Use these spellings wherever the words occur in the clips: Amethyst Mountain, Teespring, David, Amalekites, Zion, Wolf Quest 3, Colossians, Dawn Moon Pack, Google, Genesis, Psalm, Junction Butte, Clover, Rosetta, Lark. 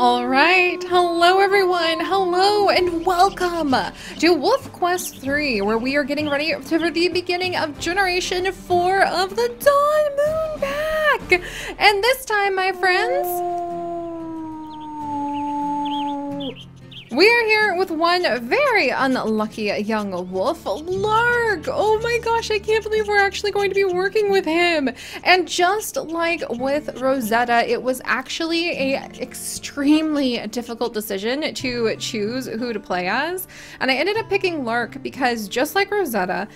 All right, hello everyone, hello and welcome to Wolf Quest 3, where we are getting ready for the beginning of Generation 4 of the Dawn Moon Pack. And this time, my friends, we are here with one very unlucky young wolf, Lark. Oh my gosh, I can't believe we're actually going to be working with him. And just like with Rosetta, it was actually an extremely difficult decision to choose who to play as. And I ended up picking Lark because just like Rosetta,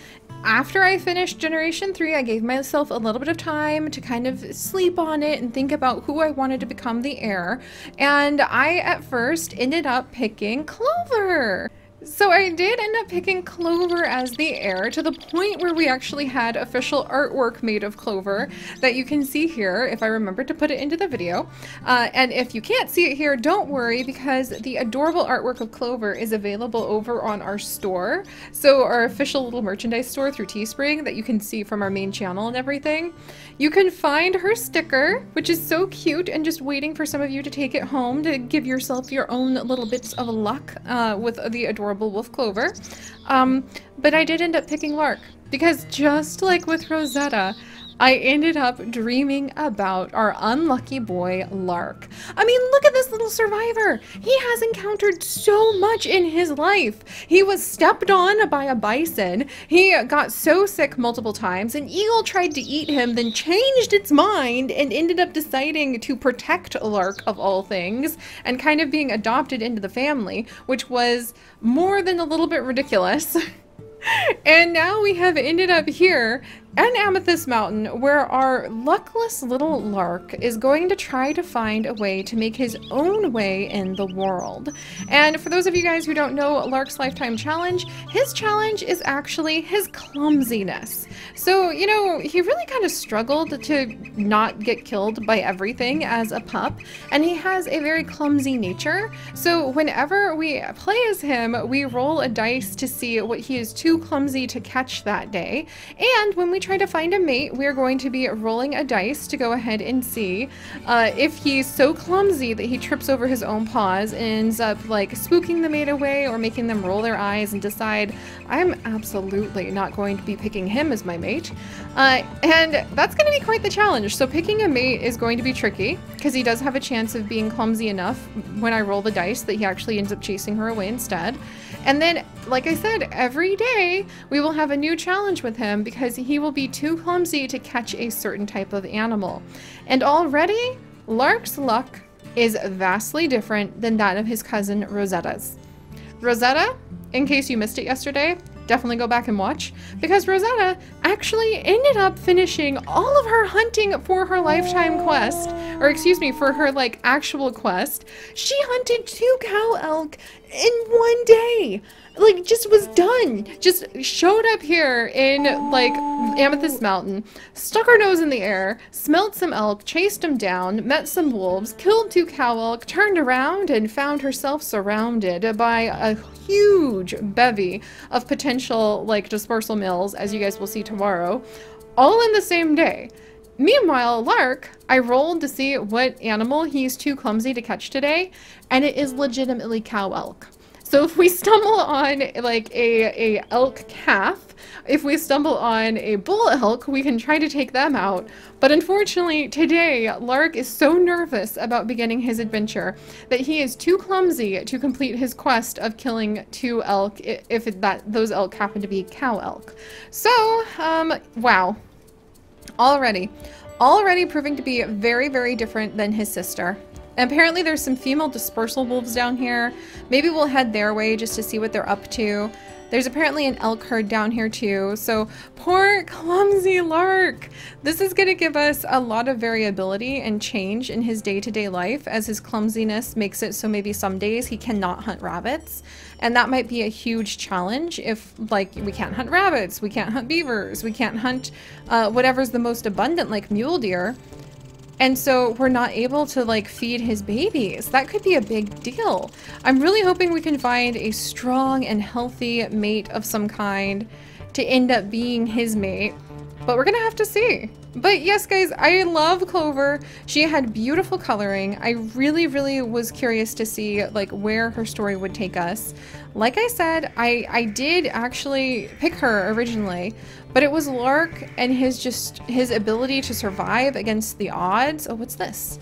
after I finished Generation 3, I gave myself a little bit of time to kind of sleep on it and think about who I wanted to become the heir. And I, at first, ended up picking Clover. So I did end up picking Clover as the heir, to the point where we actually had official artwork made of Clover that you can see here if I remember to put it into the video. And if you can't see it here, don't worry, because the adorable artwork of Clover is available over on our store. So our official little merchandise store through Teespring that you can see from our main channel and everything. You can find her sticker, which is so cute and just waiting for some of you to take it home to give yourself your own little bits of luck with the adorable wolf Clover. But I did end up picking Lark because just like with Rosetta, I ended up dreaming about our unlucky boy Lark. I mean, look at this little survivor. He has encountered so much in his life. He was stepped on by a bison. He got so sick multiple times. An eagle tried to eat him, then changed its mind and ended up deciding to protect Lark of all things and kind of being adopted into the family, which was more than a little bit ridiculous. And now we have ended up here at Amethyst Mountain, where our luckless little Lark is going to try to find a way to make his own way in the world. And for those of you guys who don't know Lark's lifetime challenge, his challenge is actually his clumsiness. So, you know, he really kind of struggled to not get killed by everything as a pup, and he has a very clumsy nature. So whenever we play as him, we roll a dice to see what he is too clumsy to catch that day. And when we try to find a mate, we're going to be rolling a dice to go ahead and see if he's so clumsy that he trips over his own paws and ends up like spooking the mate away or making them roll their eyes and decide, I'm absolutely not going to be picking him as my mate. And that's going to be quite the challenge. So picking a mate is going to be tricky because he does have a chance of being clumsy enough when I roll the dice that he actually ends up chasing her away instead. And then, like I said, every day we will have a new challenge with him because he will be too clumsy to catch a certain type of animal. And already, Lark's luck is vastly different than that of his cousin Rosetta's. Rosetta, in case you missed it yesterday, definitely go back and watch, because Rosetta actually ended up finishing all of her hunting for her lifetime quest, or excuse me, for her like actual quest. She hunted 2 cow elk in one day. Like, just was done. Just showed up here in like Amethyst Mountain, stuck her nose in the air, smelled some elk, chased them down, met some wolves, killed 2 cow elk, turned around and found herself surrounded by a huge bevy of potential like dispersal mills, as you guys will see tomorrow, all in the same day. Meanwhile, Lark, I rolled to see what animal he's too clumsy to catch today, and it is legitimately cow elk. So if we stumble on like a elk calf, if we stumble on a bull elk, we can try to take them out. But unfortunately, today, Lark is so nervous about beginning his adventure that he is too clumsy to complete his quest of killing 2 elk if those elk happen to be cow elk. So, wow. Already proving to be very, very different than his sister. And apparently there's some female dispersal wolves down here. Maybe we'll head their way just to see what they're up to. There's apparently an elk herd down here too. So poor clumsy Lark. This is going to give us a lot of variability and change in his day-to-day life, as his clumsiness makes it so maybe some days he cannot hunt rabbits. And that might be a huge challenge if, like, we can't hunt rabbits, we can't hunt beavers, we can't hunt whatever's the most abundant, like mule deer. And so we're not able to like feed his babies. That could be a big deal. I'm really hoping we can find a strong and healthy mate of some kind to end up being his mate, but we're gonna have to see. But yes, guys, I love Clover. She had beautiful coloring. I really, really was curious to see like where her story would take us. Like I said, I did actually pick her originally, but it was Lark and his ability to survive against the odds. Oh, what's this?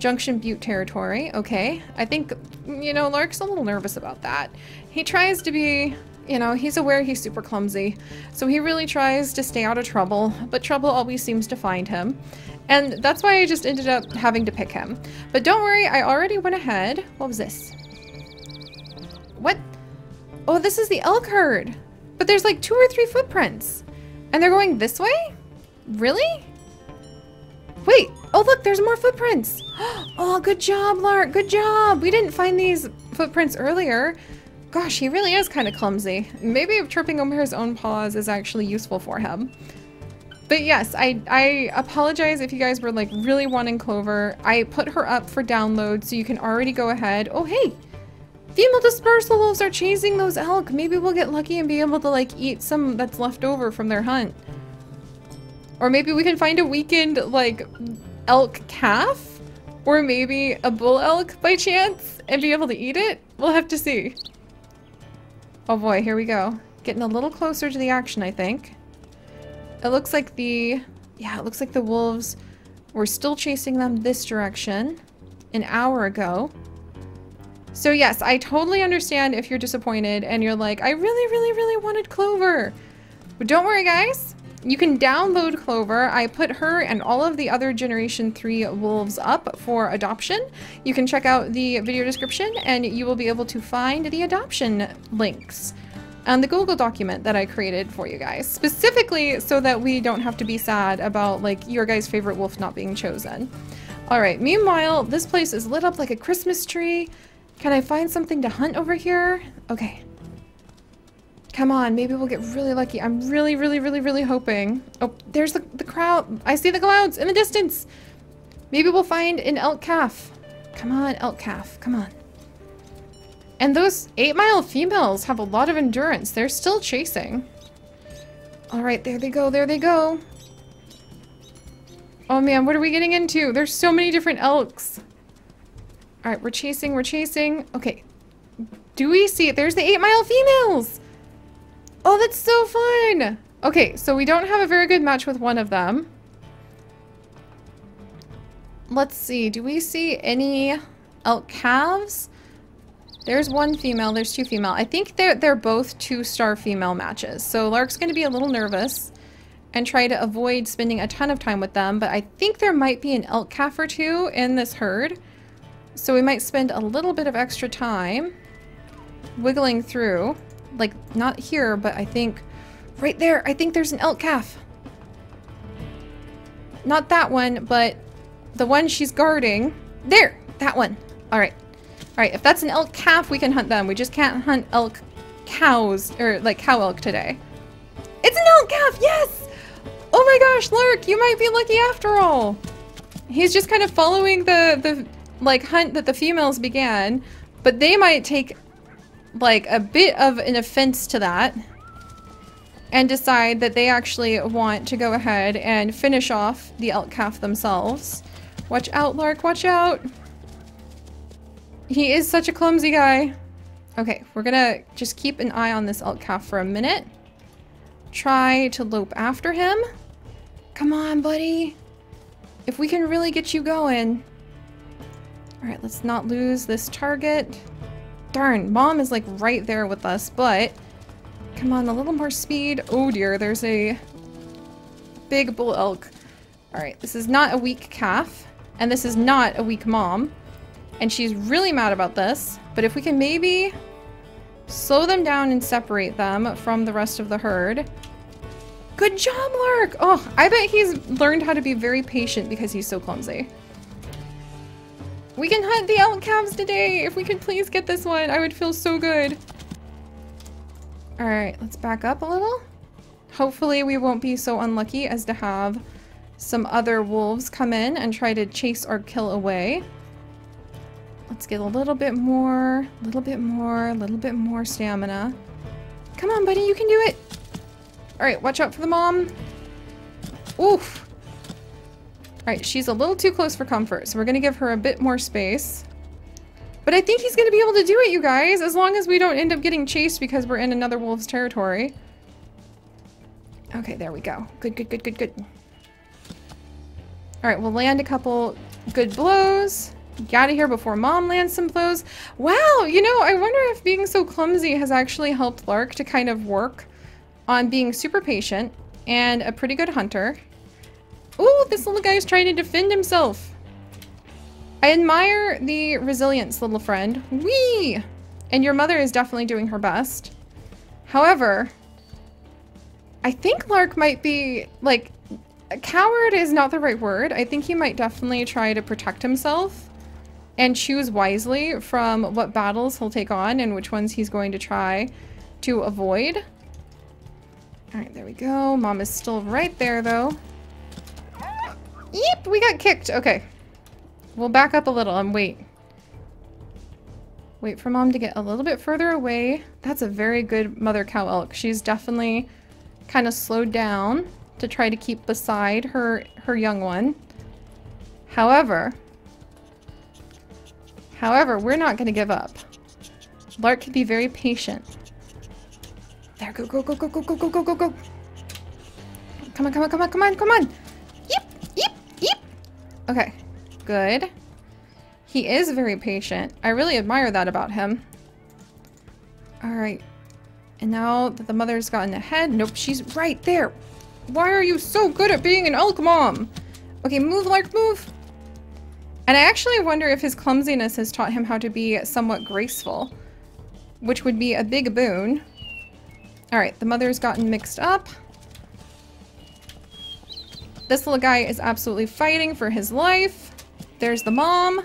Junction Butte territory. Okay. I think, you know, Lark's a little nervous about that. He tries to be... You know, he's aware he's super clumsy, so he really tries to stay out of trouble, but trouble always seems to find him. And that's why I just ended up having to pick him. But don't worry, I already went ahead. What was this? What? Oh, this is the elk herd. But there's like 2 or 3 footprints. And they're going this way? Really? Wait. Oh, look, there's more footprints. Oh, good job, Lark. Good job. We didn't find these footprints earlier. Gosh, he really is kind of clumsy. Maybe tripping over his own paws is actually useful for him. But yes, I apologize if you guys were like really wanting Clover. I put her up for download, so you can already go ahead. Oh, hey! Female dispersal wolves are chasing those elk. Maybe we'll get lucky and be able to like eat some that's left over from their hunt. Or maybe we can find a weakened like elk calf? Or maybe a bull elk by chance and be able to eat it? We'll have to see. Oh boy, here we go. Getting a little closer to the action, I think. It looks like the... Yeah, it looks like the wolves were still chasing them this direction an hour ago. So yes, I totally understand if you're disappointed and you're like, I really, really, really wanted Clover. But don't worry, guys. You can download Clover. I put her and all of the other Generation 3 wolves up for adoption. You can check out the video description and you will be able to find the adoption links on the Google document that I created for you guys, specifically so that we don't have to be sad about like your guys' favorite wolf not being chosen. All right, meanwhile, this place is lit up like a Christmas tree. Can I find something to hunt over here? Okay. Come on, maybe we'll get really lucky. I'm really, really, really, really hoping. Oh, there's the crowd. I see the clouds in the distance. Maybe we'll find an elk calf. Come on, elk calf. Come on. And those 8-mile females have a lot of endurance. They're still chasing. All right, there they go. There they go. Oh, man, what are we getting into? There's so many different elks. All right, we're chasing. We're chasing. Okay. Do we see it? There's the 8-mile females. Oh, that's so fun! Okay, so we don't have a very good match with one of them. Let's see, do we see any elk calves? There's one female, there's 2 female. I think they're both 2-star female matches. So Lark's going to be a little nervous and try to avoid spending a ton of time with them. But I think there might be an elk calf or 2 in this herd. So we might spend a little bit of extra time wiggling through. Like, not here, but I think right there. I think there's an elk calf. Not that one, but the one she's guarding. There! That one. Alright. Alright, if that's an elk calf, we can hunt them. We just can't hunt elk cows, or like cow elk today. It's an elk calf! Yes! Oh my gosh, Lark, you might be lucky after all! He's just kind of following the like, hunt that the females began, but they might take... like a bit of an offense to that and decide that they actually want to go ahead and finish off the elk calf themselves. Watch out, Lark, watch out. He is such a clumsy guy. Okay, we're gonna just keep an eye on this elk calf for a minute. Try to lope after him. Come on, buddy. If we can really get you going. All right, let's not lose this target. Darn, Mom is like right there with us, but come on, a little more speed. Oh dear, there's a big bull elk. All right, this is not a weak calf, and this is not a weak mom, and she's really mad about this, but if we can maybe slow them down and separate them from the rest of the herd. Good job, Lark! Oh, I bet he's learned how to be very patient because he's so clumsy. We can hunt the elk calves today! If we could please get this one, I would feel so good. Alright, let's back up a little. Hopefully we won't be so unlucky as to have some other wolves come in and try to chase or kill away. Let's get a little bit more, a little bit more, a little bit more stamina. Come on, buddy, you can do it! Alright, watch out for the mom. Oof! Alright, she's a little too close for comfort, so we're going to give her a bit more space. But I think he's going to be able to do it, you guys, as long as we don't end up getting chased because we're in another wolf's territory. Okay, there we go. Good, good, good, good, good. Alright, we'll land a couple good blows. Get out of here before Mom lands some blows. Wow, you know, I wonder if being so clumsy has actually helped Lark to kind of work on being super patient and a pretty good hunter. Ooh, this little guy is trying to defend himself. I admire the resilience, little friend. Whee! And your mother is definitely doing her best. However, I think Lark might be, like, a coward is not the right word. I think he might definitely try to protect himself and choose wisely from what battles he'll take on and which ones he's going to try to avoid. All right, there we go. Mom is still right there, though. Yep, we got kicked. Okay. We'll back up a little and wait. Wait for Mom to get a little bit further away. That's a very good mother cow elk. She's definitely kind of slowed down to try to keep beside her young one. However, we're not going to give up. Lark can be very patient. There, go, go, go, go, go, go, go, go, go, go. Come on, come on, come on, come on, come on. Yep, yep, yep. Okay. Good. He is very patient. I really admire that about him. Alright. And now that the mother's gotten ahead... Nope, she's right there! Why are you so good at being an elk, Mom? Okay, move, Lark, move! And I actually wonder if his clumsiness has taught him how to be somewhat graceful, which would be a big boon. Alright, the mother's gotten mixed up. This little guy is absolutely fighting for his life. There's the mom.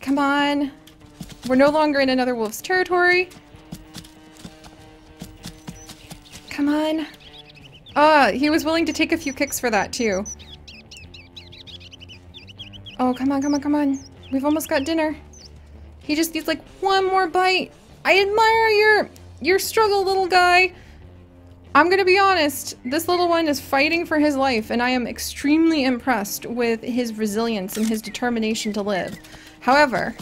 Come on. We're no longer in another wolf's territory. Come on. Ah, he was willing to take a few kicks for that, too. Oh, come on, come on, come on. We've almost got dinner. He just needs, like, one more bite. I admire your struggle, little guy. I'm gonna be honest, this little one is fighting for his life, and I am extremely impressed with his resilience and his determination to live. However,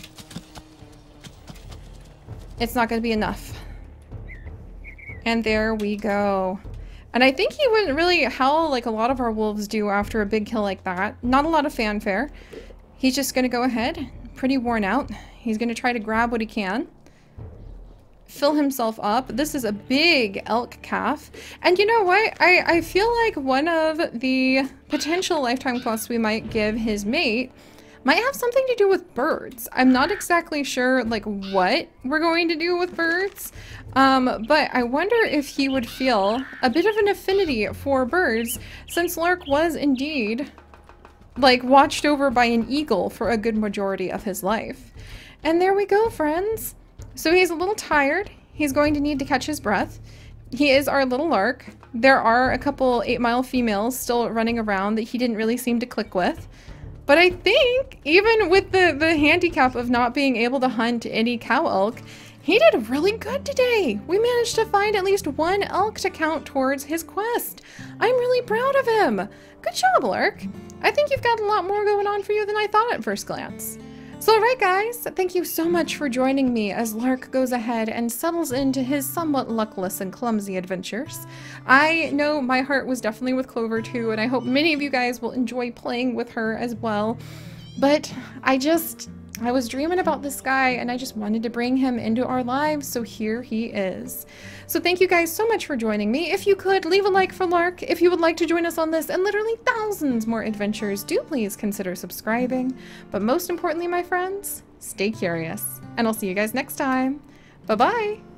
it's not gonna be enough. And there we go. And I think he wouldn't really howl like a lot of our wolves do after a big kill like that. Not a lot of fanfare. He's just gonna go ahead, pretty worn out. He's gonna try to grab what he can. Fill himself up. This is a big elk calf. And you know what? I feel like one of the potential lifetime quests we might give his mate might have something to do with birds. I'm not exactly sure like what we're going to do with birds, but I wonder if he would feel a bit of an affinity for birds since Lark was indeed like watched over by an eagle for a good majority of his life. And there we go, friends. So he's a little tired. He's going to need to catch his breath. He is our little Lark. There are a couple 8 Mile females still running around that he didn't really seem to click with. But I think even with the handicap of not being able to hunt any cow elk, he did really good today. We managed to find at least one elk to count towards his quest. I'm really proud of him. Good job, Lark. I think you've got a lot more going on for you than I thought at first glance. So alright guys, thank you so much for joining me as Lark goes ahead and settles into his somewhat luckless and clumsy adventures. I know my heart was definitely with Clover too, and I hope many of you guys will enjoy playing with her as well. But I was dreaming about this guy and I just wanted to bring him into our lives, so here he is. So thank you guys so much for joining me. If you could, leave a like for Lark. If you would like to join us on this and literally thousands more adventures, do please consider subscribing. But most importantly, my friends, stay curious. And I'll see you guys next time. Bye-bye!